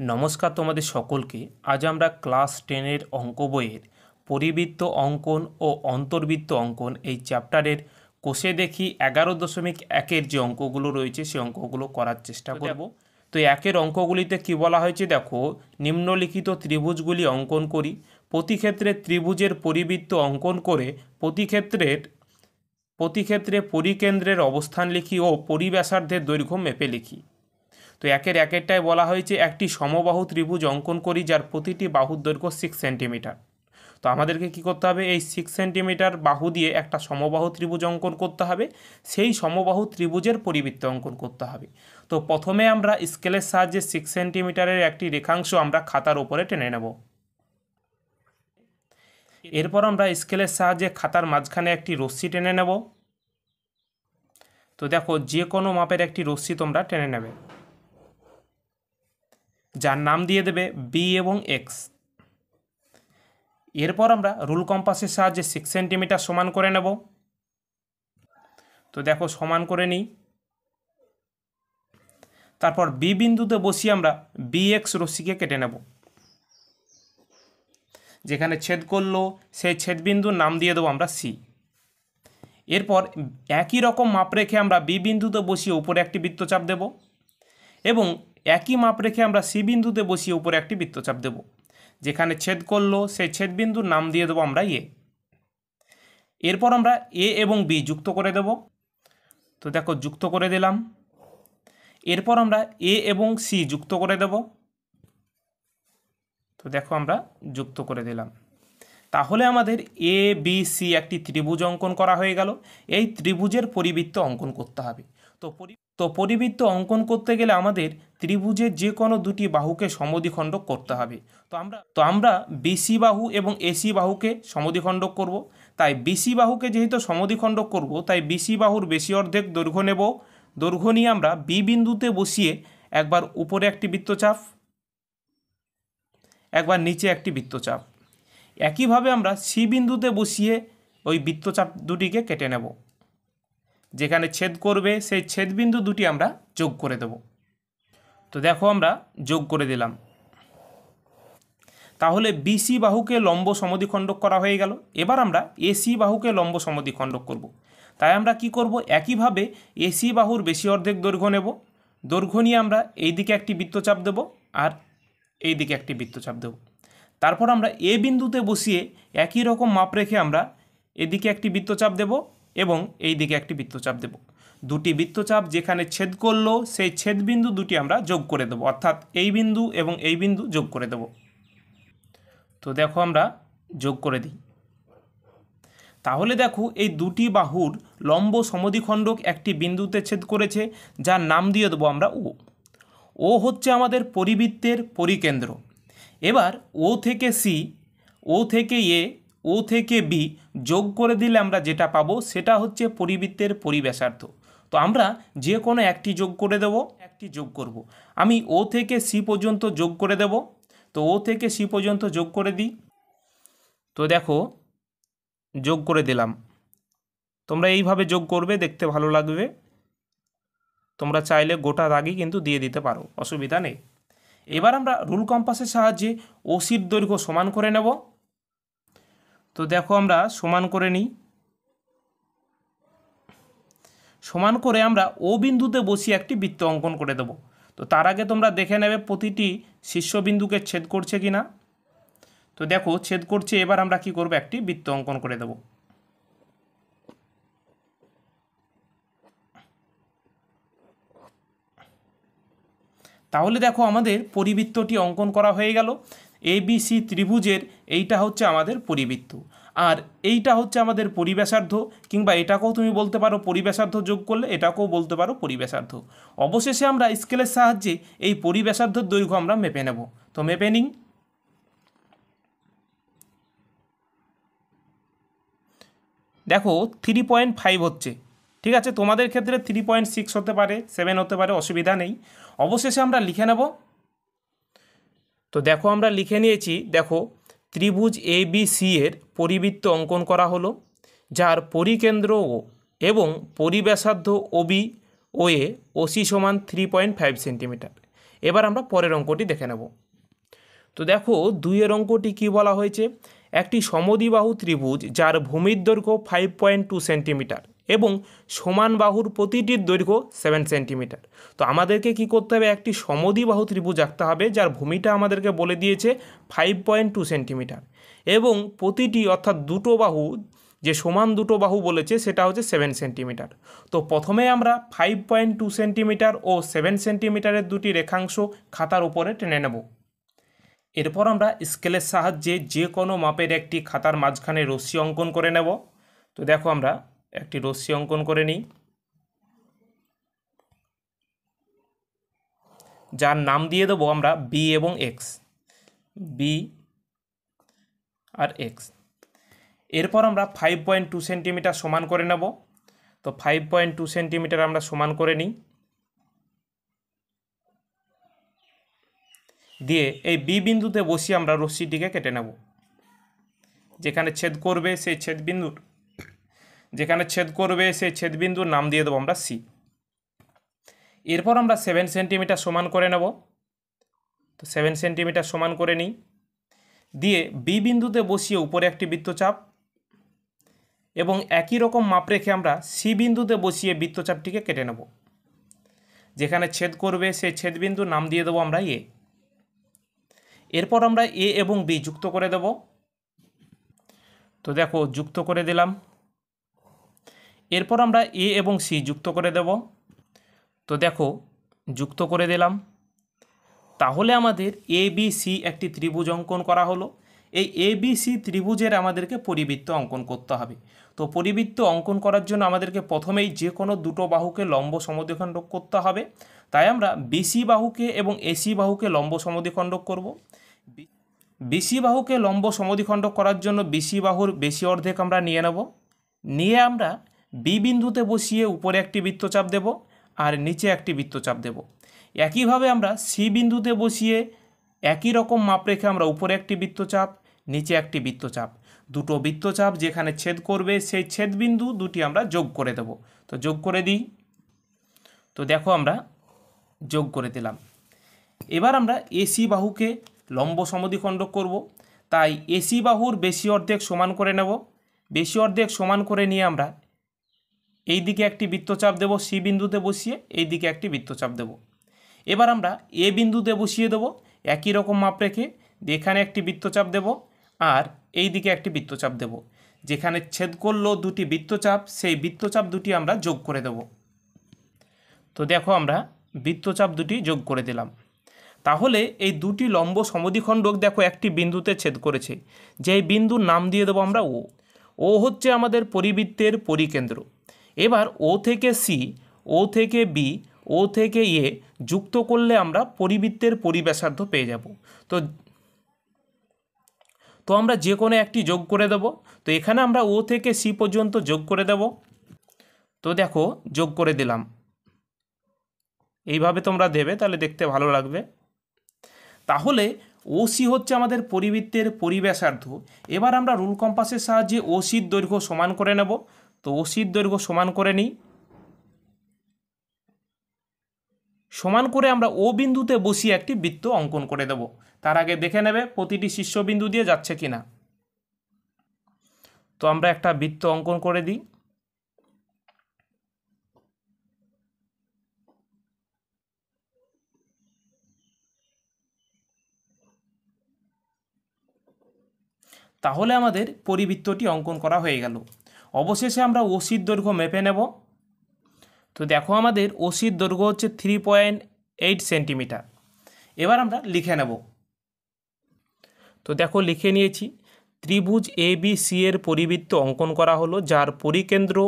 नमस्कार तुम्हारे सकल के आज आमरा क्लास टेनर अंक बोएर परिवृत्त अंकन और अंतर्वृत्त अंकन ये चैप्टारेर कोषे देखी 11.1 जो अंकगुलो रयेछे सेई अंकगुलो करार चेष्टा करब। तो एकेर अंकगुलिते कि बला हयेछे देखो, निम्नलिखित त्रिभुजगुली अंकन करी, प्रति क्षेत्रे त्रिभुजेर परिवृत्त अंकन करे प्रति क्षेत्रे परिकेंद्रेर अवस्थान लिखी और परिव्यासार्धेर दैर्घ्य मेपे लिखी। तो एकेर एकेरटाय बला हयेछे एकटी समबाहु त्रिभुज अंकन करी जार प्रतिटी बाहुर दैर्घ्य 6 सेंटीमीटर। तो आमादेरके कि करते हबे, एई 6 सेंटीमीटर बाहू दिए एकटा समबाहु त्रिभुज अंकन करते हबे, सेई समबाहु त्रिभुजेर परिवृत्त अंकन करते हबे। तो प्रथमे आमरा स्केलेर साहाज्ये 6 सेंटीमीटारेर एकटी रेखांश आमरा खातार उपरे टेने नेब। एरपर आमरा स्केलेर साहाज्ये खातार माझखाने एकटी रस्सी टेने नेब। तो देखो, जे कोनो मापेर एकटी रस्सी तोमरा टेने नेबे, जार नाम दिए देबे बी एवं एक्स। एरपर आमरा रूल कम्पासेर साहाज्ये 6 सेंटीमीटर समान करे नेब। तो देखो समान करे निई, तारपर बी बिंदुते बसिये आमरा बी एक्स रस्सिके केटे नेब। जेखाने छेद करलो सेई छेदबिंदुर नाम दिये देब आमरा सी। एरपर एकई रकम माप रेखे आमरा बी बिंदुते बसिये उपरे एकटी वृत्तचाप देब एबं एकई माप रेखे आमरा सी बिंदुते बसिये उपरे एकटी वृत्तचाप देब। जेखाने छेद करलो सेई छेदबिंदुर नाम दिये देब आमरा ए। एरपर आमरा ए एबं बी जुक्त करे देब। तो देखो जुक्त करे दिलाम। एरपर आमरा ए एबं सी जुक्त करे देब। तो देखो आमरा जुक्त करे दिलाम। ताहले आमादेर ए बी सी एकटी त्रिभुज अंकन करा हये गेल। एई त्रिभुजेर परिवृत्त अंकन करते हबे। तो परिवृत्त अंकन करते गेले आमादेर त्रिभुजेर जे कोनो दुटी बाहुके समद्विखण्डक करते हबे। तो आमरा बीसी बाहू एबं एसी बाहुके समद्विखण्डक करब। ताई बीसी बाहुके जेहेतु समद्विखण्डक करब, ताई बीसी बाहुर बेशी अर्धेक दैर्घ्य नेब। दैर्घ्य निये आमरा बी बिंदुते बसिये एकबार उपरे एकटी वृत्तचाप, एकबार नीचे एकटी वृत्तचाप। एकईभावे आमरा सी बिंदुते बसिये ओई वृत्तचाप दुटिके केटे नेब। जेखाने छेद करबे सेई छेदबिंदु दुटी आमरा जोग करे देब। तो देखो आमरा जोग करे दिलाम। ताहले बीसी बाहुके लम्ब समद्विखण्डक करा हये गेल। एबार आमरा एसी बाहुके लम्ब समद्विखण्डक करब। ताई आमरा कि करब, एकईभावे एसी बाहुर बेशी अर्धेक दैर्घ्य नेब। दैर्घ्य निये आमरा एई दिके एकटी वृत्तचाप देब आर एई दिके एकटी वृत्तचाप देब। तारपर आमरा ए बिंदुते बसिये एकई रकम माप रेखे आमरा एदिके एकटी वृत्तचाप देब एबं एई दिके एकटी वृत्तचाप देब। दुटी वृत्तचाप जेखाने छेद करलो सेई छेदबिंदु दुटी आमरा जोग करे देब, अर्थात एई बिंदु एबं एई बिंदु जोग करे देब। तो देखो आमरा जोग करे दिई। ताहले देखो एई दुटी बाहुर लम्ब समद्विखण्डक एकटी बिंदुते छेद करेछे, जार नाम दिये देब आमरा ओ। ओ हच्छे आमादेर परिवृत्तेर परिकेंद्र। एबार ओ थेके सी, ओ थेके ए, ओ थेके बी जोग करे दिले आमरा जेटा पाबो सेटा हच्छे परिवृत्तेर परिव्यासार्ध। तो आमरा जे कोनो एकटी जोग करे देब, एकटी जोग करब। आमी ओ थेके सी पर्यन्त जोग करे देब। तो ओ थेके सी पर्यन्त जोग करे दिई। तो देखो जोग करे दिलाम। तोमरा एइभावे जोग करबे, देखते भालो लागबे। तोमरा चाइले गोटा दागई किन्तु दिये दिते पारो, असुविधा नेई। एबार आमरा रूल कम्पासेर साहाज्ये ओसिर दैर्घ्य समान करे नेब। तो देखो आमरा समान करे निई। समान करे आमरा ओ बिंदुते बसिये एकटी वृत्त अंकन करे देब। तो तार आगे तोमरा देखे नेबे प्रतिटी शीर्षबिंदुके छेद करछे किना। तो देखो छेद करछे। एबार आमरा कि करब, एकटी वृत्त अंकन करे देब। ताहले देखो आमादेर परिवृत्तटी अंकन करा हये गेल। ए बी सी त्रिभुजेर एइटा हच्छे आमादेर परिवृत्त आर एइटा हच्छे आमादेर परिव्यासार्ध, किंबा एटाकेও তুমি বলতে পারো परिव्यासार्ध যোগ করলে এটাকেও বলতে পারো परिव्यासार्ध। অবশেষে আমরা স্কেলের সাহায্যে এই পরিব্যাসার্ধের দৈর্ঘ্য আমরা মেপে নেব। তো মেপে নিই। দেখো 3.5 হচ্ছে, ঠিক আছে। তোমাদের ক্ষেত্রে 3.6 হতে পারে, 7 হতে পারে, অসুবিধা নেই। অবশেষে আমরা লিখে নেব। তো দেখো আমরা লিখে নিয়েছি। দেখো ত্রিভুজ এ বি সি এর পরিবৃত্ত অঙ্কন করা হলো, যার পরিকেন্দ্র ও এবং পরিব্যাসার্ধ O B O A O C সমান 3.5 সেন্টিমিটার। एबार आमरा परेर अंकटी देखे नेब। तो देखो दुइयेर अंकटी कि बला हयेछे एकटी समद्विबाहु त्रिभुज जार भूमिर दैर्घ्य 5.2 सेंटीमिटार एवं समान बाहुर प्रतिटिर दैर्घ्य 7 सेंटीमिटार। तो आमादेरके कि करते हबे एकटी समद्विबाहु त्रिभुज आंकते हबे जार भूमिटा आमादेरके बोले दिएछे 5.2 सेंटीमिटार एवं प्रतिटी अर्थात दुटो बाहु जे समान दुटो बाहु बोलेछे सेटा होच्छे 7 सेंटीमिटार। तो प्रथमे आमरा 5.2 सेंटीमिटार और 7 सेंटीमिटारेर दुटी रेखांश खातार उपरे टेने नेब। एरपर आमरा स्केलेर साहाज्ये जे कोनो मापेर एकटी खातार माझखाने रस्सि अंकन करे नेब। तो देखो आमरा एकटी रस्सि अंकन करे निई जार नाम दिये देब आमरा बी एवं एक्स, बी आर एक्स। एरपर आमरा 5.2 सेंटीमिटार समान करे नेब। तो 5.2 सेंटीमिटार आमरा समान करे निई दिए ए बी बिंदुते बसिए आमरा रस्सिटिके केटे नेब। जेखाने छेद करबे सेई छेदबिंदुर नाम दिए देब आमरा सी। एरपर आमरा 7 सेंटीमिटार समान करे नेब। तो 7 सेंटीमिटार समान करे निई दिए बी बिंदुते बसिए ऊपर एक वृत्तचाप एवं एक ही रकम माप रेखे आमरा सी बिंदुते बसिए वृत्तचापटिके केटे नेब। जेखाने छेद करबे सेई छेदबिंदुर नाम दिए देब आमरा ए। एरपर आमरा ए एवं बी जुक्त करे देब। तो देखो जुक्त करे दिलाम। एरपर आमरा ए एवं सी जुक्त करे देब। तो देखो जुक्त करे दिलाम। ताहले आमादेर ए बी सी एकटी त्रिभुज अंकन करा हलो। এই এ বি সি ত্রিভুজের আমাদেরকে পরিবৃত্ত অঙ্কন করতে হবে। তো পরিবৃত্ত অঙ্কন করার জন্য আমাদেরকে প্রথমেই যে কোনো দুটো বাহুকে লম্ব সমদ্বিখণ্ডক করতে হবে। তাই আমরা বিসি বাহুকে এবং এসি বাহুকে লম্ব সমদ্বিখণ্ডক করব। বিসি বাহুকে লম্ব সমদ্বিখণ্ডক করার জন্য বিসি বাহুর বেশি অর্ধেক আমরা নিয়ে নেব। নিয়ে আমরা বি বিন্দুতে বসিয়ে উপরে একটি বৃত্তচাপ দেব আর নিচে একটি বৃত্তচাপ দেব। একইভাবে আমরা সি বিন্দুতে বসিয়ে একই রকম মাপ রেখে আমরা উপরে একটি বৃত্তচাপ नीचे एक वृत्तचाप दुटो वृत्तचाप जेखाने छेद करबे सेई छेदबिंदु दुटी आमरा जोग करे देब। तो जोग करे दी। तो देखो आमरा जोग करे दिलाम। एबार आमरा एसी बाहुके लम्ब समद्विखण्डक करब। ताई एसी बाहुर बेशी अर्धेक समान करे नेब। बेशी अर्धेक समान करे निये आमरा एई दिके एक वृत्तचाप देब सी बिंदुते बसिए एई दिके एक वृत्तचाप देब। एबार आमरा ए बिंदुते बसिए देब एकई रकम माप रेखे एखाने एक वृत्तचाप देब और एई दिके एक वृत्तचाप देब। जेखाने छेद करलो दुटी वृत्तचाप सेई वृत्तचाप दुटी आमरा जोग करे देब। तो देखो आमरा वृत्तचाप दुटी जोग करे दिलाम। ताहले एई दुटी लम्ब समद्विखण्डक देखो एक बिंदुते छेद करेछे जे बिंदुर नाम दिए देब आमरा ओ। ओ होच्छे आमादेर परिवृत्तेर परिकेंद्र। एबार ओ थेके सी, ओ थेके बी, ओ थेके ए जुक्त करले आमरा परिवृत्तेर परिव्यासार्ध पेये जाब। तो आमरा जे कोनो एकटी जोग करे देब। तो एखाने आमरा ओ थेके सी पर्यन्त जोग करे देब। तो देखो जोग करे दिलाम। एइभावे तोमरा देबे ताहले देखते भालो लागबे। ताहले ओसी होच्छे आमादेर परिवृत्तेर परिव्यासार्ध। एबार आमरा रूल कम्पासेर साहाज्ये ओसिर दैर्घ्य समान करे नेब। तो ओसिर दैर्घ्य समान करे निई समान करे आमरा ओ बिंदुते बसिए एकटी वृत्त अंकन करे देब। तार आगे देखे नेबे प्रतिटी शीर्षबिंदु दिए जाच्छे किना। तो आमरा एकटा वृत्त अंकन करे दिई। ताहले आमादेर परिवृत्तटी अंकन करा हये गेल। अवशेषे आमरा ओसिर दैर्घ्य मेपे नेब। तो देखो आमादेर ओसिर दैर्घ्य होच्छे 3.8 सेंटीमिटार। एबार आमरा लिखे नेब। तो देखो लिखे निएछि त्रिभुज ए बी सी एर परिवृत्त अंकन करा हलो जार परिकेंद्र ओ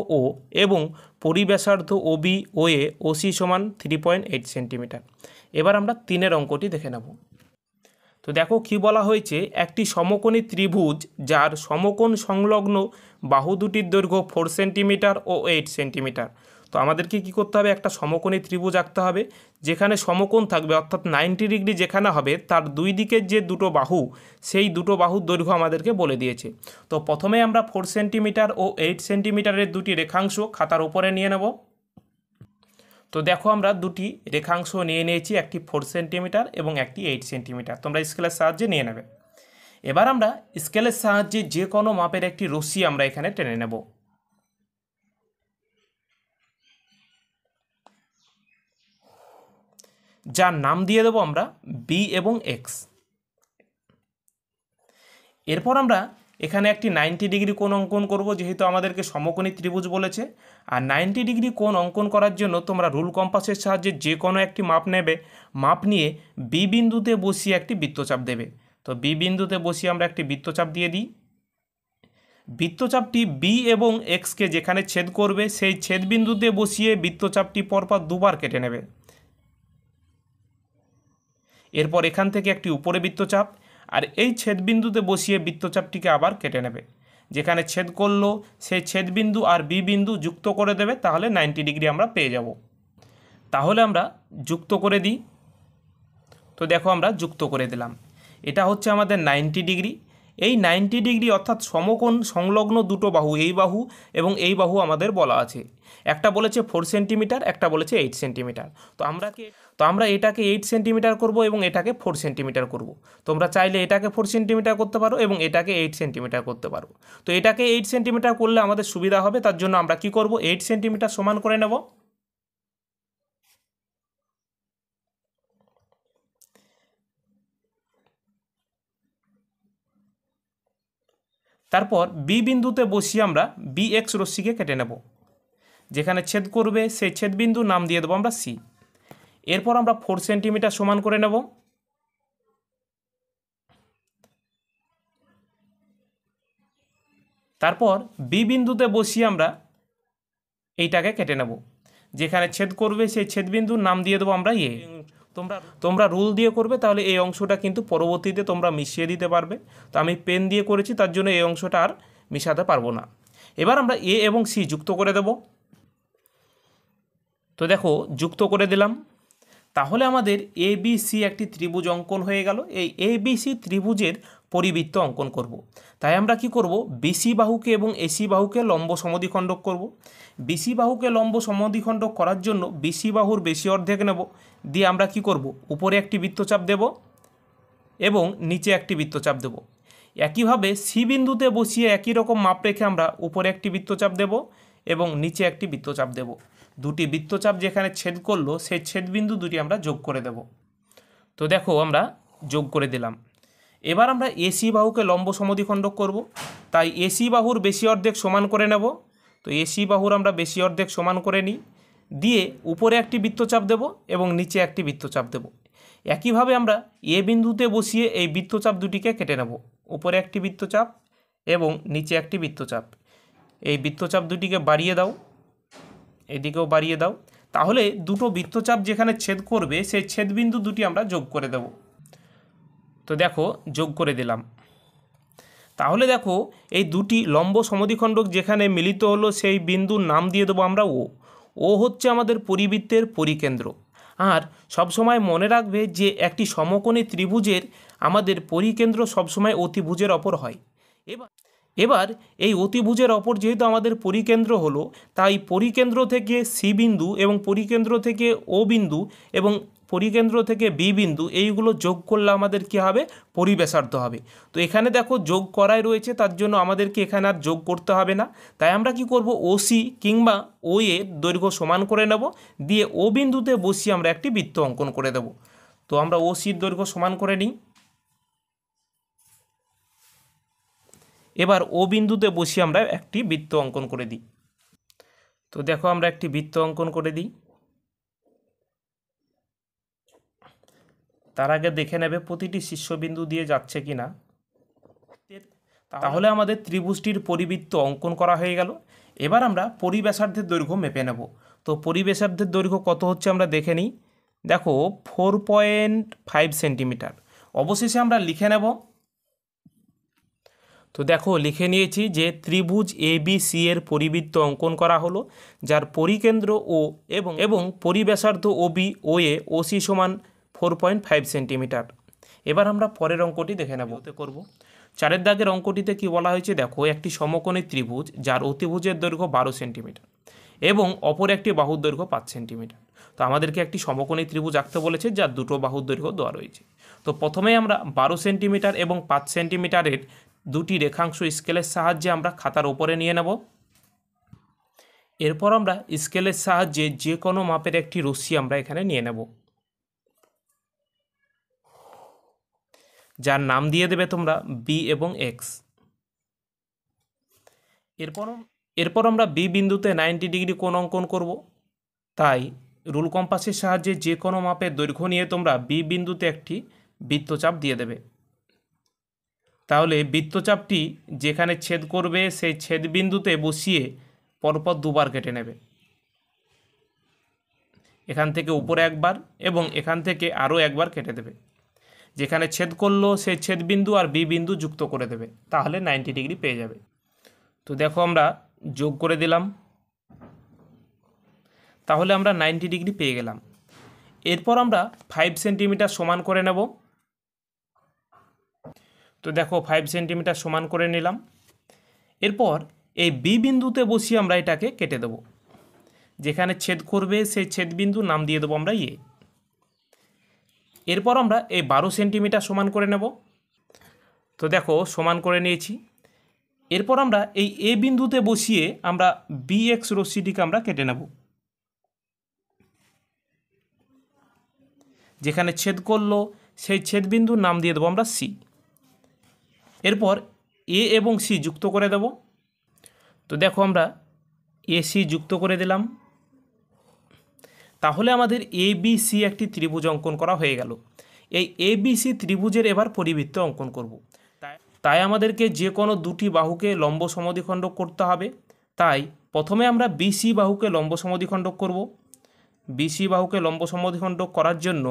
एवं परिव्यासार्ध ओ बी ओ ए ओ सी समान 3.8 सेंटीमिटार। एबार आमरा तीनेर अंकटी देखे नेब। तो देखो कि बला हयेछे एकटी समकोणी त्रिभुज जार समकोण संलग्न बाहु दुटिर दैर्घ्य 4 सेंटीमिटार और 8 सेंटीमिटार। तो आमादेरके कि करते हबे एकटा समकोणी त्रिभुज आंकते हबे जेखाने समकोण थाकबे अर्थात 90 डिग्री जेखाने हबे तार दुई दिकेर जे दुटो बाहु सेई दुटो बाहुर दैर्घ्य आमादेरके बोले दिएछे। तो प्रथमे आमरा 4 सेंटीमिटार और 8 सेंटीमिटारेर दुटी रेखांश खातार उपरे निये नेब। तो देखो हमारा दुटी रेखांश निये नियेछि एकटी 4 सेंटीमीटर एबं एकटी 8 सेंटीमीटर। तोमरा स्केलेर साहाज्ये निये नेबे। एबार आमरा स्केलेर साहाज्ये जे कोनो मापेर एकटी रस्सि आमरा एखाने टेने नेब। जार नाम दिये देब आमरा बी एबं एक्स। एरपर आमरा एखाने एकटी 90 डिग्री कोण अंकन करब, जेहेतु आमादेरके समकोणी त्रिभुज बोलेछे। आर 90 डिग्री कोण अंकन करार जोन्नो तोमरा रूल कम्पासेर साहाज्ये जे कोनो एकटी माप नेबे। माप निये बी बिंदुते बसिये एकटी वृत्तचाप देबे। तो बी बिंदुते बसिये आमरा एकटी वृत्तचाप दिये दिई। वृत्तचापटी बी एबं एक्स के जेखाने छेद करबे सेई छेद बिंदुते बसिये वृत्तचापटी परपर दुबार केटे नेबे। एरपर एखान थेके एकटी उपरे वृत्तचाप और ये छेदबिंदुते बसिए वृत्तचापटी के आबार केटे नेबे। जेखाने छेद करलो सेई छेदबिंदु और बी बिंदु जुक्त करे देबे। ताहले 90 डिग्री आमरा पेये जाबो। ताहले आमरा जुक्त करे दिई। तो देखो आमरा जुक्त करे दिलाम। एटा होच्छे आमादेर 90 डिग्री। एई 90 डिग्री अर्थात समकोण संलग्न दुटो बाहू एई बाहू एबं एई बाहू आमादेर बला आछे। एकटा बोलेछे 4 सेंटीमिटार, एकटा बोलेछे 8 सेंटीमिटार। तो आमरा एटाके 8 सेंटीमिटार करब एबं एटाके 4 सेंटीमिटार करब। तोमरा चाइले एटाके 4 सेंटीमिटार करते पारो एबं एटाके 8 सेंटीमिटार करते पारो। तो एटाके 8 सेंटीमिटार करले आमादेर सुविधा होबे। तार जोन्नो आमरा कि करब 8 सेंटीमिटार समान करे नेब। तारपर बी बिंदुते बसिए आमरा बी एक्स रस्सि के केटे नेब। जेखाने छेद करबे सेई छेदबिंदु नाम दिये देब आमरा सी। एरपर आमरा 4 सेंटीमिटार समान करे नेब। तारपर बी बिंदुते बसिए आमरा एइटाके केटे नेब। जेखाने छेद करबे सेई छेदबिंदु नाम दिये देब आमरा ए। তোমরা রুল দিয়ে করবে, তাহলে এই অংশটা কিন্তু পরবর্তীতে তোমরা মিশিয়ে দিতে পারবে। তো আমি পেন দিয়ে করেছি, তার জন্য এই অংশটা আর মিশাতে পারবো না। এবার আমরা এ এবং সি যুক্ত করে দেব। তো দেখো যুক্ত করে দিলাম। তাহলে আমাদের এ বি সি একটি ত্রিভুজ অঙ্কন হয়ে গেল। এই এ বি সি ত্রিভুজের পরিবৃত্ত অঙ্কন করব। তাই আমরা কি করব, বিসি বাহুকে এবং এসি বাহুকে লম্ব সমদ্বিখণ্ডক করব। বিসি বাহুকে লম্ব সমদ্বিখণ্ডক করার জন্য বিসি বাহুর বেশি অর্ধেক নেব। দিয়ে আমরা কি করব, উপরে একটি বৃত্তচাপ দেব এবং নিচে একটি বৃত্তচাপ দেব। একইভাবে সি বিন্দুতে বসিয়ে একই রকম মাপ রেখে আমরা উপরে একটি বৃত্তচাপ দেব এবং নিচে একটি বৃত্তচাপ দেব। দুটি বৃত্তচাপ যেখানে ছেদ করলো সেই ছেদবিন্দু দুটি আমরা যোগ করে দেব। তো দেখো আমরা যোগ করে দিলাম। এবার আমরা এসি বাহুকে লম্ব সমদ্বিখণ্ডক করব। তাই এসি বাহুর বেশি অর্ধেক সমান করে নেব। তো এসি বাহুর আমরা বেশি অর্ধেক সমান করে নিই। দিয়ে উপরে একটি বৃত্তচাপ দেব এবং নিচে একটি বৃত্তচাপ দেব। একইভাবে আমরা এ বিন্দুতে বসিয়ে এই বৃত্তচাপ দুটিকে কেটে নেব। উপরে একটি বৃত্তচাপ এবং নিচে একটি বৃত্তচাপ। এই বৃত্তচাপ দুটিকে বাড়িয়ে দাও, এদিকেও বাড়িয়ে দাও। তাহলে দুটো বৃত্তচাপ যেখানে ছেদ করবে সেই ছেদবিন্দু দুটি আমরা যোগ করে দেব। তো দেখো যোগ করে দিলাম। তাহলে দেখো এই দুটি লম্ব সমদ্বিখণ্ডক যেখানে মিলিত হলো সেই বিন্দুর নাম দিয়ে দেবো আমরা ও। ও হচ্ছে আমাদের পরিবৃত্তের পরিকেন্দ্র। আর সবসময় মনে রাখবে যে একটি সমকোণী ত্রিভুজের আমাদের পরিকেন্দ্র সবসময় অতিভুজের অপর হয়। এবার এই অতিভুজের অপর যেহেতু আমাদের পরিকেন্দ্র হলো, তাই পরিকেন্দ্র থেকে সি বিন্দু এবং পরিকেন্দ্র থেকে ও বিন্দু এবং পরিকেন্দ্র থেকে বি বিন্দু এইগুলো যোগ করলে আমাদের কী হবে, পরিবেশার্ধ হবে। তো এখানে দেখো যোগ করাই রয়েছে, তার জন্য আমাদেরকে এখানে আর যোগ করতে হবে না। তাই আমরা কি করব, ওসি কিংবা ও এর দৈর্ঘ্য সমান করে নেব। দিয়ে ও বিন্দুতে বসিয়ে আমরা একটি বৃত্ত অঙ্কন করে দেব। তো আমরা ওসির দৈর্ঘ্য সমান করে নিই। এবার ও বিন্দুতে বসিয়ে আমরা একটি বৃত্ত অঙ্কন করে দিই। তো দেখো আমরা একটি বৃত্ত অঙ্কন করে দিই। তার আগে দেখে নেবে প্রতিটি শীর্ষবিন্দু দিয়ে যাচ্ছে কিনা। তাহলে আমাদের ত্রিভুজটির পরিবৃত্ত অঙ্কন করা হয়ে গেল। এবার আমরা পরিবেশার্ধের দৈর্ঘ্য মেপে নেব। তো পরিবেশার্ধের দৈর্ঘ্য কত হচ্ছে আমরা দেখে নিই। দেখো 4.5 সেন্টিমিটার। অবশেষে আমরা লিখে নেব। তো দেখো লিখে নিয়েছি যে ত্রিভুজ এ বি সি এর পরিবৃত্ত অঙ্কন করা হলো, যার পরিকেন্দ্র ও এবং পরিবেশার্ধ O B O A O C সমান 4.5 সেন্টিমিটার। এবার আমরা পরের অঙ্কটি দেখে নেব। করব 4 দাগের অঙ্কটিতে কি বলা হয়েছে, দেখো একটি সমকোণী ত্রিভুজ যার অতিভুজের দৈর্ঘ্য 12 সেন্টিমিটার এবং অপর একটি বাহুর দৈর্ঘ্য 5 সেন্টিমিটার। तो আমাদেরকে একটি সমকোণী ত্রিভুজ আঁকতে বলেছে যার দুটো বাহুর দৈর্ঘ্য দেওয়া রয়েছে। তো প্রথমেই আমরা 12 সেন্টিমিটার এবং 5 সেন্টিমিটারের দুটি রেখাংশ স্কেলের সাহায্যে আমরা খাতার উপরে নিয়ে নেব। এরপর আমরা স্কেলের সাহায্যে যে কোনো মাপের একটি রশ্মি আমরা এখানে নিয়ে নেব, যার নাম দিয়ে দেবে তোমরা বি এবং এক্স। এরপর আমরা বি বিন্দুতে 90 ডিগ্রি কোণ অঙ্কন করব। তাই রুল কম্পাসের সাহায্যে যে কোনো মাপের দৈর্ঘ্য নিয়ে তোমরা বি বিন্দুতে একটি বৃত্তচাপ দিয়ে দেবে। তাহলে বৃত্তচাপটি যেখানে ছেদ করবে সেই ছেদ বিন্দুতে বসিয়ে পরপর দুবার কেটে নেবে, এখান থেকে উপরে একবার এবং এখান থেকে আরও একবার কেটে দেবে। যেখানে ছেদ করলো সেই ছেদ বিন্দু আর বি বিন্দু যুক্ত করে দেবে, তাহলে 90 ডিগ্রি পেয়ে যাবে। তো দেখো আমরা যোগ করে দিলাম, তাহলে আমরা 90 ডিগ্রি পেয়ে গেলাম। এরপর আমরা 5 সেন্টিমিটার সমান করে নেব। তো দেখো 5 সেন্টিমিটার সমান করে নিলাম। এরপর এই বি বিন্দুতে বসিয়ে আমরা এটাকে কেটে দেব। যেখানে ছেদ করবে সেই ছেদ বিন্দু নাম দিয়ে দেবো আমরা এ। এরপর আমরা এই 12 সেন্টিমিটার সমান করে নেব। তো দেখো সমান করে নিয়েছি। এরপর আমরা এই এ বিন্দুতে বসিয়ে আমরা বি এক্স রশ্মিটিকে আমরা কেটে নেব। যেখানে ছেদ করলো সেই ছেদ বিন্দুর নাম দিয়ে দেবো আমরা সি। এরপর এ এবং সি যুক্ত করে দেব। তো দেখো আমরা এ সি যুক্ত করে দিলাম। তাহলে আমাদের এ বি সি একটি ত্রিভুজ অঙ্কন করা হয়ে গেল। এই এ বি সি ত্রিভুজের এবার পরিবৃত্ত অঙ্কন করব। তাই আমাদেরকে যে কোনো দুটি বাহুকে লম্ব সমদ্বিখণ্ডক করতে হবে। তাই প্রথমে আমরা বিসি বাহুকে লম্ব সমদ্বিখণ্ডক করব। বিসি বাহুকে লম্ব সমদ্বিখণ্ডক করার জন্য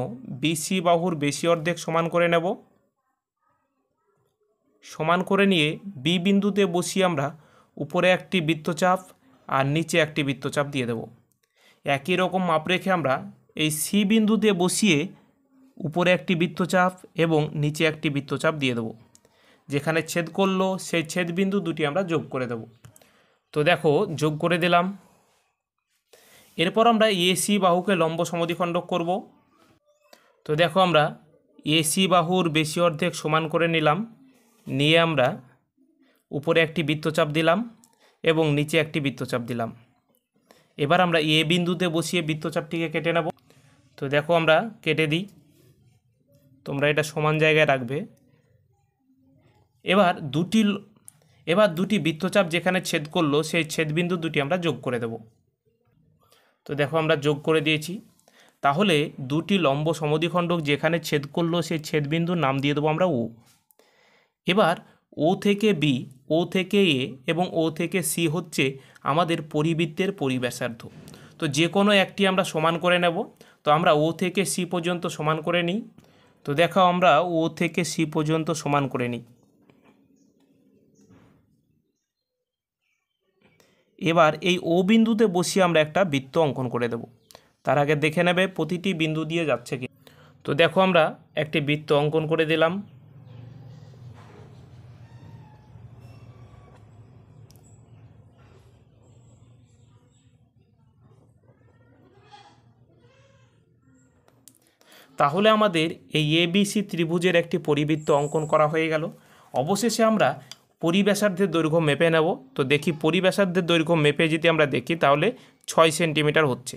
বিসি বাহুর বেশি অর্ধেক সমান করে নেব। সমান করে নিয়ে বি বিন্দুতে বসিয়ে আমরা উপরে একটি বৃত্তচাপ আর নিচে একটি বৃত্তচাপ দিয়ে দেব। একই রকম মাপ রেখে আমরা এই সি বিন্দুতে বসিয়ে উপরে একটি বৃত্তচাপ এবং নিচে একটি বৃত্তচাপ দিয়ে দেব। যেখানে ছেদ করলো সেই ছেদ বিন্দু দুটি আমরা যোগ করে দেব। তো দেখো যোগ করে দিলাম। এরপর আমরা এসি বাহুকে লম্ব সমদ্বিখণ্ডক করব। তো দেখো আমরা এসি বাহুর বেশি অর্ধেক সমান করে নিলাম। নিয়ে আমরা উপরে একটি বৃত্তচাপ দিলাম এবং নিচে একটি বৃত্তচাপ দিলাম। এবার আমরা এ বিন্দুতে বসিয়ে বৃত্তচাপটিকে কেটে নেব। তো দেখো আমরা কেটে দিই, তোমরা এটা সমান জায়গায় রাখবে। এবার দুটি বৃত্তচাপ যেখানে ছেদ করলো সেই ছেদবিন্দু দুটি আমরা যোগ করে দেব। তো দেখো আমরা যোগ করে দিয়েছি। তাহলে দুটি লম্ব সমদ্বিখণ্ডক যেখানে ছেদ করলো সেই ছেদবিন্দুর নাম দিয়ে দেবো আমরা ও। এবার ও থেকে বি, ও থেকে এ এবং ও থেকে সি হচ্ছে আমাদের পরিবৃত্তের পরিব্যাসার্ধ। তো যে কোনো একটি আমরা সমান করে নেব। তো আমরা ও থেকে সি পর্যন্ত সমান করে নিই। তো দেখো আমরা ও থেকে সি পর্যন্ত সমান করে নিই। এবার এই ও বিন্দুতে বসিয়ে আমরা একটা বৃত্ত অঙ্কন করে দেব। তার আগে দেখে নেবে প্রতিটি বিন্দু দিয়ে যাচ্ছে কি। তো দেখো আমরা একটি বৃত্ত অঙ্কন করে দিলাম। তাহলে আমাদের এই এবিসি ত্রিভুজের একটি পরিবৃত্ত অঙ্কন করা হয়ে গেল। অবশেষে আমরা পরিব্যাসার্ধের দৈর্ঘ্য মেপে নেব। তো দেখি পরিব্যাসার্ধের দৈর্ঘ্য মেপে যদি আমরা দেখি তাহলে 6 সেন্টিমিটার হচ্ছে।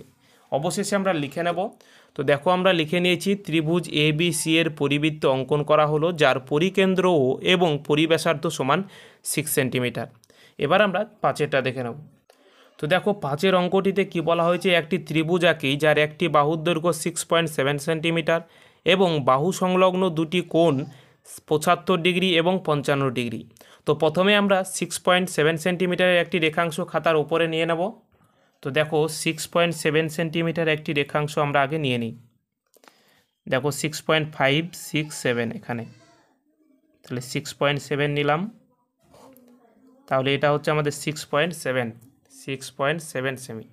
অবশেষে আমরা লিখে নেব। তো দেখো আমরা লিখে নিয়েছি ত্রিভুজ এবিসি এর পরিবৃত্ত অঙ্কন করা হলো, যার পরিকেন্দ্র ও এবং পরিব্যাসার্ধ সমান 6 সেন্টিমিটার। এবার আমরা 5এরটা দেখে নেব। তো দেখো 5এর অঙ্কটিতে কি বলা হয়েছে, একটি ত্রিভুজ আঁকি যার একটি বাহুর দৈর্ঘ্য 6.7 সেন্টিমিটার এবং বাহু সংলগ্ন দুটি কোণ 75 ডিগ্রি এবং 55 ডিগ্রি। তো প্রথমে আমরা 6.7 সেন্টিমিটারের একটি রেখাংশ খাতার উপরে নিয়ে নেব। তো দেখো 6.7 সেন্টিমিটার একটি রেখাংশ আমরা আগে নিয়ে নিই। দেখো 6.567 এখানে, তাহলে 6.7 নিলাম। তাহলে এটা হচ্ছে আমাদের 6.7 সেমি।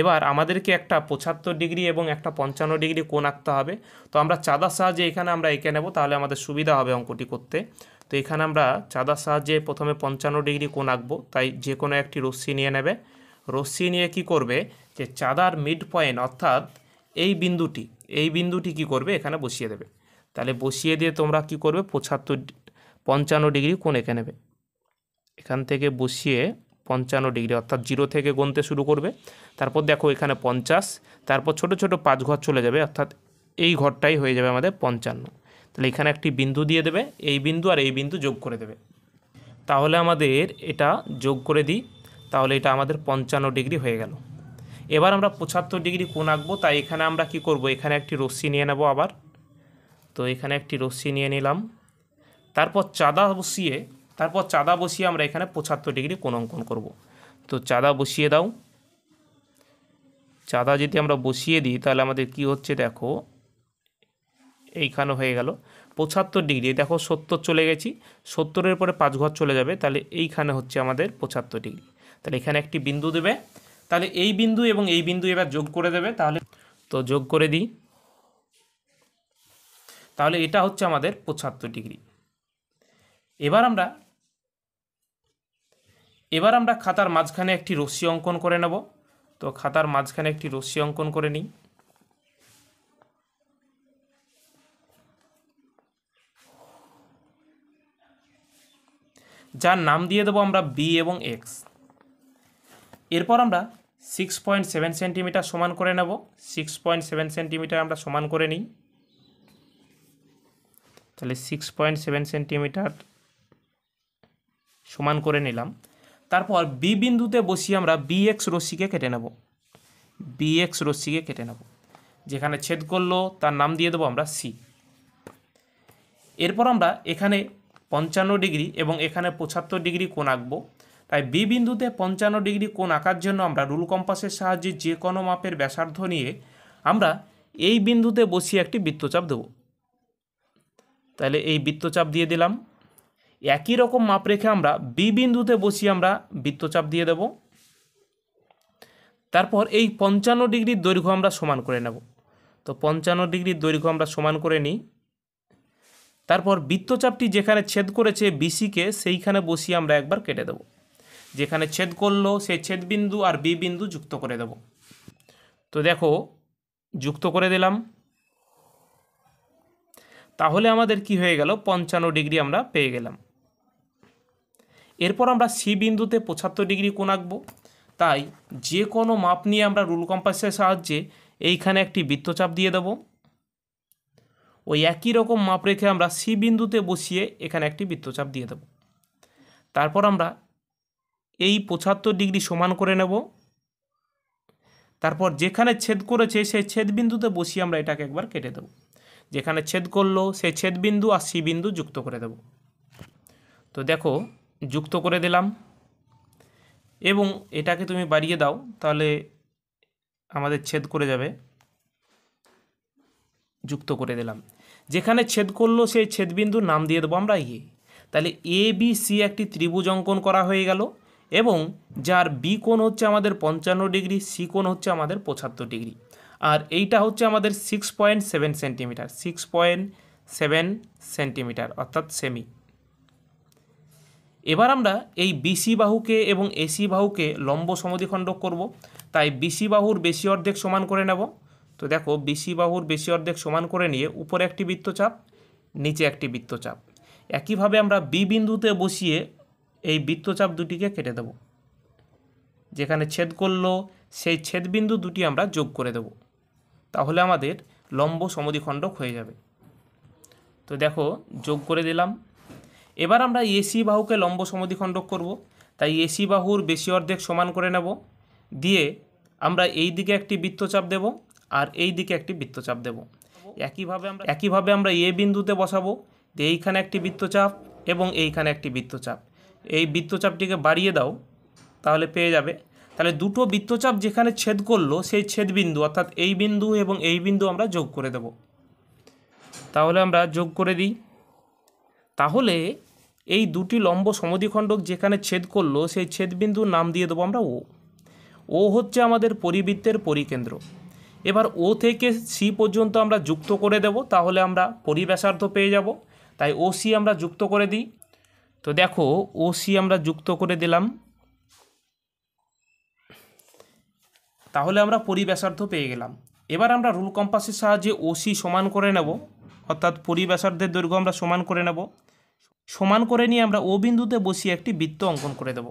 এবার আমাদেরকে একটা 75 ডিগ্রি এবং একটা 55 ডিগ্রি কোণ আঁকতে হবে। তো আমরা চাঁদার সাহায্যে এখানে আমরা এঁকে নেব, তাহলে আমাদের সুবিধা হবে অঙ্কটি করতে। তো এখানে আমরা চাঁদার সাহায্যে প্রথমে 55 ডিগ্রি কোণ আঁকবো। তাই যে কোনো একটি রশ্মি নিয়ে নেবে, रस्सि निये कि करबे जे चादार मिड पॉइंट अर्थात এই বিন্দুটি কি করবে এখানে বসিয়ে দেবে। তাহলে বসিয়ে দিয়ে তোমরা কি করবে 55 ডিগ্রি কোণ এঁকে নেবে। এখান থেকে বসিয়ে 55 ডিগ্রি অর্থাৎ 0 থেকে গুনতে শুরু করবে। তারপর দেখো এখানে 50, তারপর ছোট ছোট 5 ঘর চলে যাবে অর্থাৎ এই ঘরটাই হয়ে যাবে আমাদের 55। তাহলে এখানে একটি বিন্দু দিয়ে দেবে, এই বিন্দু আর এই বিন্দু যোগ করে দেবে। তাহলে আমাদের এটা যোগ করে দিই, তাহলে এটা আমাদের 55 ডিগ্রি হয়ে গেল। এবার আমরা 75 ডিগ্রি কোণ আঁকবো। তাই এখানে আমরা কি করব, এখানে একটি রশ্মি নিয়ে নেব। আবার তো এখানে একটি রশ্মি নিয়ে নিলাম, তারপর চাঁদা বসিয়ে আমরা এখানে 75 ডিগ্রি কোণ অঙ্কন করব। তো চাঁদা বসিয়ে দাও। চাঁদা যদি আমরা বসিয়ে দিই তাহলে আমাদের কি হচ্ছে দেখো, এইখানে হয়ে গেল 75 ডিগ্রি। দেখো 70 চলে গেছি, 70-এর পরে 5 ঘর চলে যাবে। তাহলে এইখানে হচ্ছে আমাদের 75 ডিগ্রি। তাহলে এখানে একটি বিন্দু দেবে, তাহলে এই বিন্দু এবং এই বিন্দু এবার যোগ করে দেবে। তাহলে তো যোগ করে দিই, তাহলে এটা হচ্ছে আমাদের 75 ডিগ্রি। এবার আমরা খাতার মাঝখানে একটি রশ্মি অঙ্কন করে নেব। তো খাতার মাঝখানে একটি রশ্মি অঙ্কন করে নিই। যার নাম দিয়ে দেবো আমরা বি এবং এক্স। এরপর আমরা 6.7 সেন্টিমিটার সমান করে নেব। 6.7 সেন্টিমিটার আমরা সমান করে নিই। তাহলে 6.7 সেন্টিমিটার সমান করে নিলাম। তারপর বি বিন্দুতে বসিয়ে আমরা BX রশ্মিকে কেটে নেব। BX রশ্মিকে কেটে নেব, যেখানে ছেদ করলো তার নাম দিয়ে দেবো আমরা সি। এরপর আমরা এখানে 55 ডিগ্রি এবং এখানে 75 ডিগ্রি কোণ আঁকবো। তাই বি বিন্দুতে 55 ডিগ্রি কোণ আঁকার জন্য আমরা রুল কম্পাসের সাহায্যে যে কোনো মাপের ব্যাসার্ধ নিয়ে আমরা এই বিন্দুতে বসিয়ে একটি বৃত্তচাপ দেব। তাহলে এই বৃত্তচাপ দিয়ে দিলাম। একই রকম মাপ রেখে আমরা বি বিন্দুতে বসিয়ে আমরা বৃত্তচাপ দিয়ে দেব। তারপর এই 55 ডিগ্রির দৈর্ঘ্য আমরা সমান করে নেব। তো 55 ডিগ্রির দৈর্ঘ্য আমরা সমান করে নিই। তারপর বৃত্তচাপটি যেখানে ছেদ করেছে বিসিকে সেইখানে বসিয়ে আমরা একবার কেটে দেব। যেখানে ছেদ করলো সেই ছেদ বিন্দু আর বি বিন্দু যুক্ত করে দেব। তো দেখো যুক্ত করে দিলাম। তাহলে আমাদের কি হয়ে গেল, 55 ডিগ্রি আমরা পেয়ে গেলাম। এরপর আমরা সি বিন্দুতে 75 ডিগ্রি কোণ আঁকবো। তাই যে কোনো মাপ নিয়ে আমরা রুল কম্পাসের সাহায্যে এইখানে একটি বৃত্তচাপ দিয়ে দেব। ওই একই রকম মাপ রেখে আমরা সি বিন্দুতে বসিয়ে এখানে একটি বৃত্তচাপ দিয়ে দেব। তারপর আমরা এই 75 ডিগ্রি সমান করে নেব। তারপর যেখানে ছেদ করেছে সেই ছেদ বিন্দুতে বসিয়ে আমরা এটাকে একবার কেটে দেব। যেখানে ছেদ করলো সেই ছেদ বিন্দু আর সি বিন্দু যুক্ত করে দেব। তো দেখো যুক্ত করে দিলাম এবং এটাকে তুমি বাড়িয়ে দাও, তাহলে আমাদের ছেদ করে যাবে। যুক্ত করে দিলাম। যেখানে ছেদ করলো সেই ছেদ বিন্দুর নাম দিয়ে দেবো আমরা এ। তাহলে ABC একটি ত্রিভুজ অঙ্কন করা হয়ে গেল এবং যার বি কোণ হচ্ছে আমাদের 55 ডিগ্রি, সি কোণ হচ্ছে আমাদের 75 ডিগ্রি, আর এইটা হচ্ছে আমাদের 6.7 সেন্টিমিটার। 6.7 সেন্টিমিটার অর্থাৎ সেমি। এবার আমরা এই BC বাহুকে এবং AC বাহুকে লম্ব সমদ্বিখণ্ডক করব। তাই BC বাহুর বেশি অর্ধেক সমান করে নেব। তো দেখো BC বাহুর বেশি অর্ধেক সমান করে নিয়ে উপরে একটি বৃত্তচাপ, নিচে একটি বৃত্তচাপ। একইভাবে আমরা বি বিন্দুতে বসিয়ে এই বৃত্তচাপ দুটিকে কেটে দেব। যেখানে ছেদ করলো সেই ছেদ বিন্দু দুটি আমরা যোগ করে দেব। তাহলে আমাদের লম্ব সমদ্বিখণ্ডক হয়ে যাবে। তো দেখো যোগ করে দিলাম। এবার আমরা AC বাহুকে লম্ব সমদ্বিখণ্ডক করব। তাই AC বাহুর বেশি অর্ধেক সমান করে নেব, দিয়ে আমরা এই দিকে একটি বৃত্তচাপ দেব আর এই দিকে একটি বৃত্তচাপ দেব। একইভাবে আমরা এ বিন্দুতে বসাবো, এইখানে একটি বৃত্তচাপ এবং এইখানে একটি বৃত্তচাপ। এই বৃত্তচাপটিকে বাড়িয়ে দাও, তাহলে পেয়ে যাবে। তাহলে দুটো বৃত্তচাপ যেখানে ছেদ করলো সেই ছেদ বিন্দু অর্থাৎ এই বিন্দু এবং এই বিন্দু আমরা যোগ করে দেব। তাহলে আমরা যোগ করে দিই। তাহলে এই দুটি লম্ব সমদ্বিখণ্ডক যেখানে ছেদ করলো সেই ছেদ বিন্দুর নাম দিয়ে দেবো আমরা ও হচ্ছে আমাদের পরিবৃত্তের পরিকেন্দ্র। এবার ও থেকে সি পর্যন্ত আমরা যুক্ত করে দেব, তাহলে আমরা পরিব্যাসার্ধ পেয়ে যাব। তাই OC আমরা যুক্ত করে দিই। তো দেখো OC আমরা যুক্ত করে দিলাম। তাহলে আমরা পরিব্যাসার্ধ পেয়ে গেলাম। এবার আমরা রুল কম্পাসের সাহায্যে ওসি সমান করে নেব, অর্থাৎ পরিব্যাসার্ধের দৈর্ঘ্য আমরা সমান করে নেব। সমান করে নিয়ে আমরা ও বিন্দুতে বসিয়ে একটি বৃত্ত অঙ্কন করে দেব।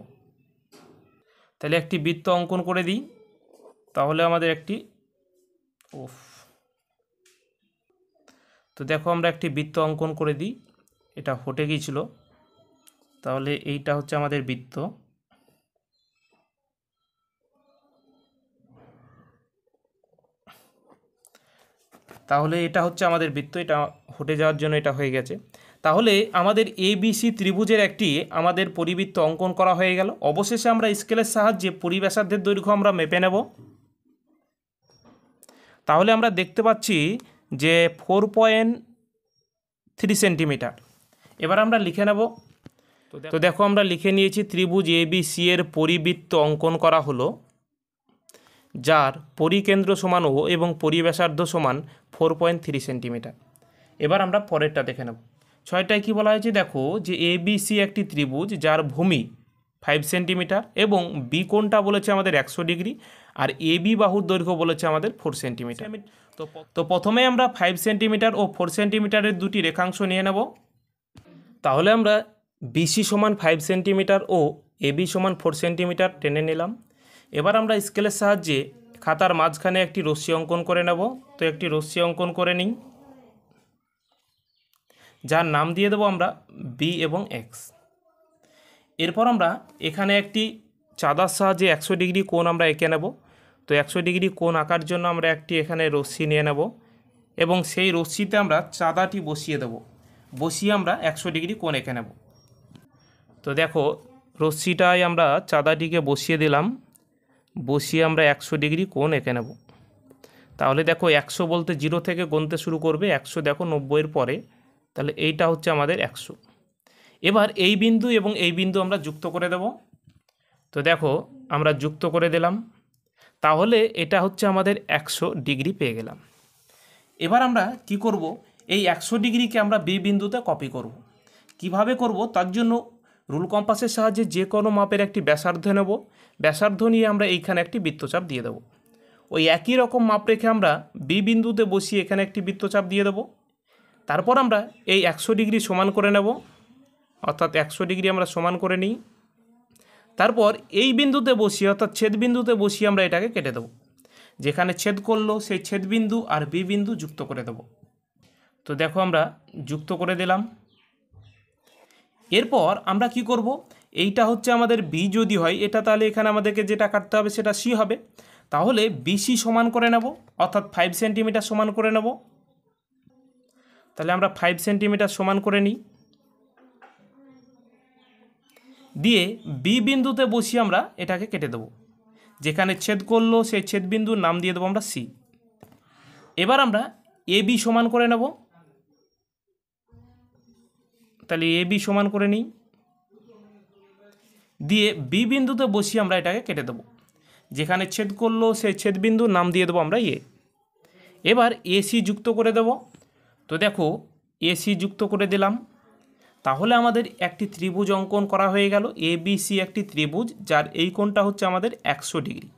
তাহলে একটি বৃত্ত অঙ্কন করে দিই। তাহলে আমাদের একটি তো দেখো আমরা একটি বৃত্ত অঙ্কন করে দিই, এটা হটে গিয়েছিল। তাহলে এইটা হচ্ছে আমাদের বৃত্ত। তাহলে এটা হচ্ছে আমাদের বৃত্ত, এটা হটে যাওয়ার জন্য এটা হয়ে গেছে। তাহলে আমাদের এবিসি ত্রিভুজের একটি আমাদের পরিবৃত্ত অঙ্কন করা হয়ে গেল। অবশেষে আমরা স্কেলের সাহায্যে পরিব্যাসার্ধের দৈর্ঘ্য আমরা মেপে নেব। তাহলে আমরা দেখতে পাচ্ছি যে 4.3 সেন্টিমিটার। এবার আমরা লিখে নেব। তো দেখো আমরা লিখে নিয়েছি ত্রিভুজ এবিসি এর পরিবৃত্ত অঙ্কন করা হলো, যার পরিকেন্দ্র সমান ও এবং পরিব্যাসার্ধ সমান 4.3 সেন্টিমিটার। এবার আমরা পরেরটা দেখে নেব। 6টায় কি বলা হয়েছে, দেখো যে এবিসি একটি ত্রিভুজ যার ভূমি 5 সেন্টিমিটার এবং বি কোণটা বলেছে আমাদের 100 ডিগ্রি, আর এবি বাহুর দৈর্ঘ্য বলেছে আমাদের 4 সেন্টিমিটার। তো প্রথমে আমরা 5 সেন্টিমিটার ও 4 সেন্টিমিটারের দুটি রেখাংশ নিয়ে নেব। তাহলে আমরা বিসি সমান 5 সেন্টিমিটার ও এবি সমান 4 সেন্টিমিটার টেনে নিলাম। এবার আমরা স্কেলের সাহায্যে খাতার মাঝখানে একটি রশ্মি অঙ্কন করে নেব। তো একটি রশ্মি অঙ্কন করে নিই, যার নাম দিয়ে দেবো আমরা বি এবং এক্স। এরপর আমরা এখানে একটি চাঁদার সাহায্যে 100 ডিগ্রি কোণ আমরা এঁকে নেব। তো 100 ডিগ্রি কোণ আঁকার জন্য আমরা একটি এখানে রশ্মি নিয়ে নেব এবং সেই রশ্মিতে আমরা চাঁদাটি বসিয়ে দেব। বসিয়ে আমরা 100 ডিগ্রি কোণ এঁকে নেব। তো দেখো রশ্মিটায় আমরা চাঁদাটিকে বসিয়ে দিলাম, বসিয়ে আমরা 100 ডিগ্রি কোণ এঁকে নেব। তাহলে দেখো 100 বলতে 0 থেকে গুনতে শুরু করবে, 100 দেখো 90-এর পরে, তাহলে এইটা হচ্ছে আমাদের 100। এবার এই বিন্দু এবং এই বিন্দু আমরা যুক্ত করে দেব। তো দেখো আমরা যুক্ত করে দিলাম। তাহলে এটা হচ্ছে আমাদের 100 ডিগ্রি পেয়ে গেলাম। এবার আমরা কি করব, এই 100 ডিগ্রিকে আমরা বি বিন্দুতে কপি করব। কিভাবে করব, তার জন্য রুল কম্পাসের সাহায্যে যে কোনো মাপের একটি ব্যাসার্ধ নেব। ব্যাসার্ধ নিয়ে আমরা এইখানে একটি বৃত্তচাপ দিয়ে দেব। ওই একই রকম মাপ রেখে আমরা বি বিন্দুতে বসিয়ে এখানে একটি বৃত্তচাপ দিয়ে দেব। তারপর আমরা এই 100 ডিগ্রি সমান করে নেব, অর্থাৎ 100 ডিগ্রি আমরা সমান করে নিই। তারপর এই বিন্দুতে বসিয়ে, অর্থাৎ ছেদ বিন্দুতে বসিয়ে আমরা এটাকে কেটে দেব। যেখানে ছেদ করলো সেই ছেদ বিন্দু আর বি বিন্দু যুক্ত করে দেব। তো দেখো আমরা যুক্ত করে দিলাম। এরপর আমরা কি করব, এইটা হচ্ছে আমাদের বি যদি হয় এটা, তাহলে এখানে আমাদেরকে যেটা কাটতে হবে সেটা সি হবে। তাহলে বিসি সমান করে নেব, অর্থাৎ 5 সেন্টিমিটার সমান করে নেব। তাহলে আমরা 5 সেন্টিমিটার সমান করে নিই, দিয়ে বি বিন্দুতে বসিয়ে আমরা এটাকে কেটে দেব। যেখানে ছেদ করলো সেই ছেদ বিন্দুর নাম দিয়ে দেবো আমরা সি। এবার আমরা এবি সমান করে নেব। তাহলে এবি সমান করে নিই, দিয়ে বি বিন্দুতে বসিয়ে আমরা এটাকে কেটে দেব। যেখানে ছেদ করলো সেই ছেদ বিন্দুর নাম দিয়ে দেবো আমরা এ। এবার এসি যুক্ত করে দেব। তো দেখো এসি যুক্ত করে দিলাম। তাহলে আমাদের একটি ত্রিভুজ অঙ্কন করা হয়ে গেল। এবিসি একটি ত্রিভুজ যার এই কোণটা হচ্ছে আমাদের 100 ডিগ্রি।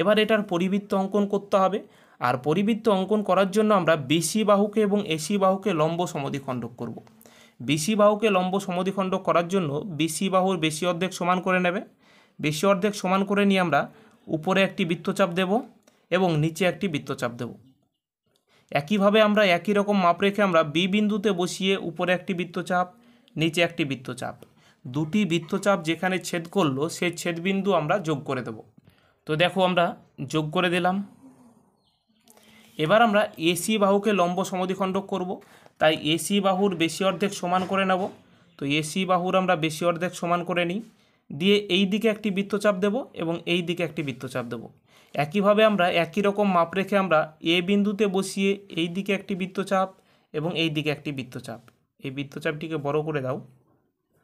এবার এটার পরিবৃত্ত অঙ্কন করতে হবে, আর পরিবৃত্ত অঙ্কন করার জন্য আমরা বিসি বাহুকে এবং এসি বাহুকে লম্ব সমদ্বিখণ্ডক করব। বিসি বাহুকে লম্ব সমদ্বিখণ্ডক করার জন্য বিসি বাহুর বেশি অর্ধেক সমান করে নেবে। বেশি অর্ধেক সমান করে নিয়ে আমরা উপরে একটি বৃত্তচাপ দেব এবং নিচে একটি বৃত্তচাপ দেব। একইভাবে আমরা একই রকম মাপ রেখে আমরা বি বিন্দুতে বসিয়ে উপরে একটি বৃত্তচাপ, নিচে একটি বৃত্তচাপ, দুটি বৃত্তচাপ যেখানে ছেদ করলো সেই ছেদ বিন্দু আমরা যোগ করে দেব। তো দেখো আমরা যোগ করে দিলাম। এবার আমরা এসি বাহুকে লম্ব সমদ্বিখণ্ডক করব, তাই এসি বাহুর বেশি অর্ধেক সমান করে নেব। তো এসি বাহুর আমরা বেশি অর্ধেক সমান করে নিই, দিয়ে এই দিকে একটি বৃত্তচাপ দেব এবং এই দিকে একটি বৃত্তচাপ দেব। একইভাবে আমরা একই রকম মাপ রেখে আমরা এ বিন্দুতে বসিয়ে এই দিকে একটি বৃত্তচাপ এবং এই দিকে একটি বৃত্তচাপ, এই বৃত্তচাপটিকে বড় করে দাও।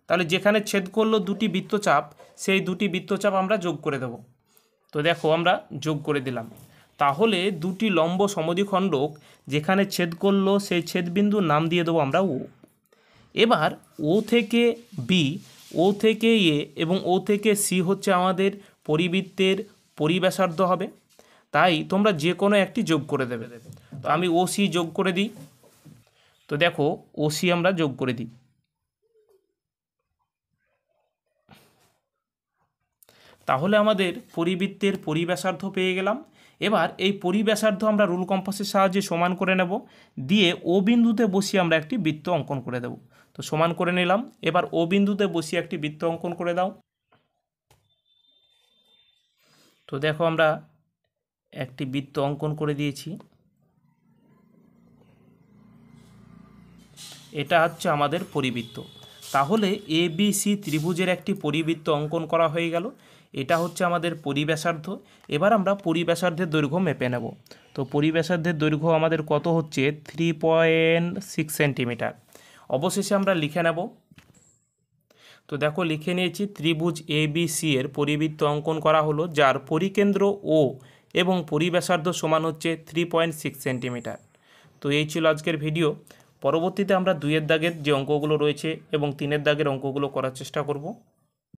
তাহলে যেখানে ছেদ করলো দুটি বৃত্তচাপ সেই দুটি বৃত্তচাপ আমরা যোগ করে দেব। তো দেখো আমরা যোগ করে দিলাম। তাহলে দুটি লম্ব সমদ্বিখণ্ডক যেখানে ছেদ করলো সেই ছেদ বিন্দুর নাম দিয়ে দেবো আমরা ও। এবার ও থেকে বি, ও থেকে এ এবং ও থেকে সি হচ্ছে আমাদের পরিবৃত্তের পরিব্যাসার্ধ হবে। ताई तोमरा जे कोनो एकटी जोग करे देबे। तो आमी ओसी जोग करे दी, तो देखो ओसी आमरा जोग करे दी, ताहले आमादेर परिबृत्तेर परिब्यासार्ध पेये गेलाम। एबार एई परिब्यासार्ध आमरा रूल कम्पासेर साहाज्ये समान करे नेब, दिये ओ बिंदुते बसिये आमरा एकटी वृत्त अंकन करे देब। तो समान करे निलाम। एबार ओ बिंदुते बसिये एकटी वृत्त अंकन करे दाओ। तो देखो आमरा एकटी वृत्त अंकन करे दियेछि, এটা হচ্ছে আমাদের পরিবৃত্ত। তাহলে এ বি সি ত্রিভুজের একটি পরিবৃত্ত অঙ্কন করা হয়ে গেল। এটা হচ্ছে আমাদের পরিব্যাসার্ধ। এবার আমরা পরিব্যাসার্ধের দৈর্ঘ্য মেপে নেব। তো পরিব্যাসার্ধের দৈর্ঘ্য আমাদের কত হচ্ছে 3.6 সেন্টিমিটার। অবশেষে আমরা লিখে নেব। তো দেখো লিখে নিয়েছি ত্রিভুজ এ বি সি এর পরিবৃত্ত অঙ্কন করা হলো, যার পরিকেন্দ্র ও এবং পরিব্যাসার্ধ সমান হচ্ছে 3.6 সেন্টিমিটার। তো এই ছিল আজকের ভিডিও। পরবর্তীতে আমরা 2 এর দাগের যে অঙ্কগুলো রয়েছে এবং 3 এর দাগের অঙ্কগুলো করার চেষ্টা করব।